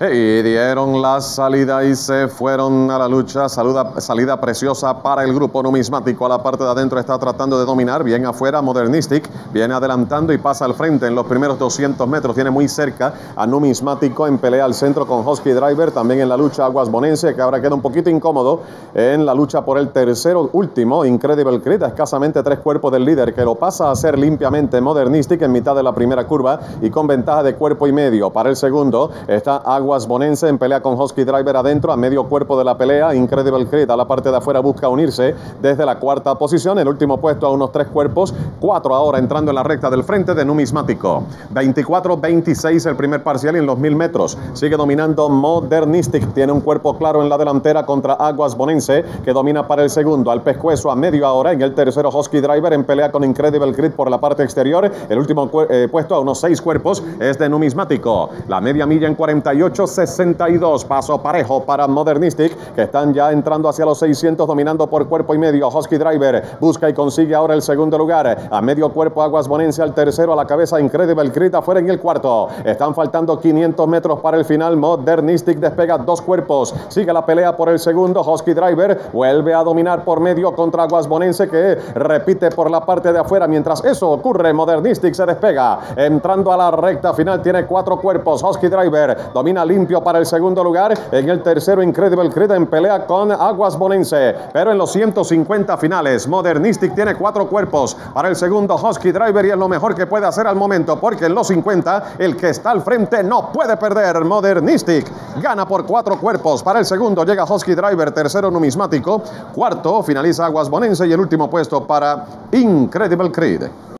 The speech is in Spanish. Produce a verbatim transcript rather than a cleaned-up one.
y dieron la salida y se fueron a la lucha. Saluda, salida preciosa para el grupo Numismático. A la parte de adentro está tratando de dominar, bien afuera Modernistic, viene adelantando y pasa al frente en los primeros doscientos metros, tiene muy cerca a Numismático en pelea al centro con Husky Driver, también en la lucha Aguasbonense, que ahora queda un poquito incómodo en la lucha por el tercero, último, Incredible Creed, a escasamente tres cuerpos del líder, que lo pasa a hacer limpiamente Modernistic en mitad de la primera curva y con ventaja de cuerpo y medio. Para el segundo está Aguasbonense en pelea con Husky Driver adentro, a medio cuerpo de la pelea. Incredible Creed a la parte de afuera busca unirse desde la cuarta posición, el último puesto a unos tres cuerpos, cuatro ahora entrando en la recta del frente de Numismático. veinticuatro veintiséis el primer parcial y en los mil metros sigue dominando Modernistic, tiene un cuerpo claro en la delantera contra Aguasbonense, que domina para el segundo, al pescuezo a medio ahora en el tercero Husky Driver en pelea con Incredible Creed por la parte exterior, el último eh, puesto a unos seis cuerpos es de Numismático. La media milla en cuarenta y ocho sesenta y dos, paso parejo para Modernistic, que están ya entrando hacia los seiscientos, dominando por cuerpo y medio. Husky Driver busca y consigue ahora el segundo lugar, a medio cuerpo Aguasbonense al tercero, a la cabeza Incredible Creed afuera en el cuarto. Están faltando quinientos metros para el final, Modernistic despega dos cuerpos, sigue la pelea por el segundo, Husky Driver vuelve a dominar por medio contra Aguasbonense, que repite por la parte de afuera. Mientras eso ocurre, Modernistic se despega, entrando a la recta final, tiene cuatro cuerpos. Husky Driver domina limpio para el segundo lugar, en el tercero Incredible Creed en pelea con Aguasbonense, pero en los ciento cincuenta finales Modernistic tiene cuatro cuerpos para el segundo, Husky Driver, y es lo mejor que puede hacer al momento, porque en los cincuenta el que está al frente no puede perder. Modernistic gana por cuatro cuerpos, para el segundo llega Husky Driver, tercero Numismático, cuarto finaliza Aguasbonense y el último puesto para Incredible Creed.